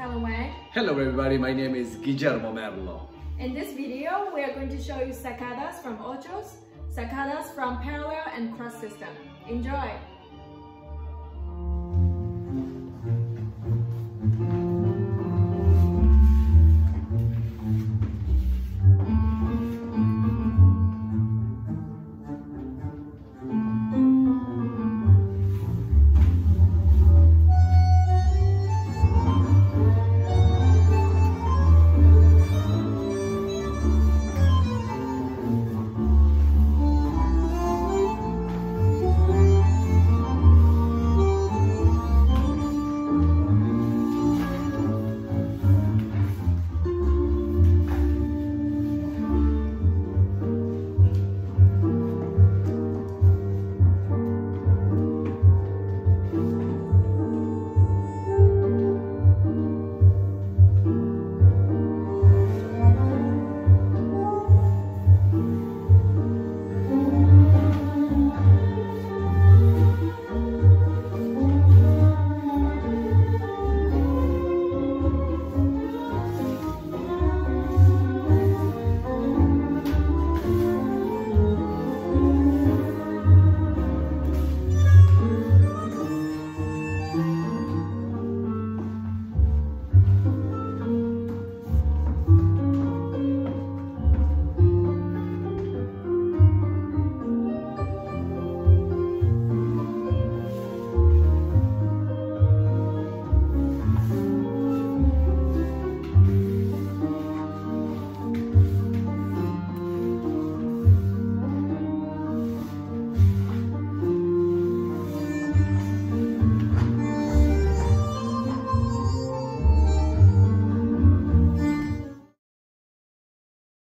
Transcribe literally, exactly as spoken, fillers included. Halloween. Hello everybody, my name is Guillermo Merlo. In this video, we are going to show you sacadas from Ochos, sacadas from parallel and cross system. Enjoy!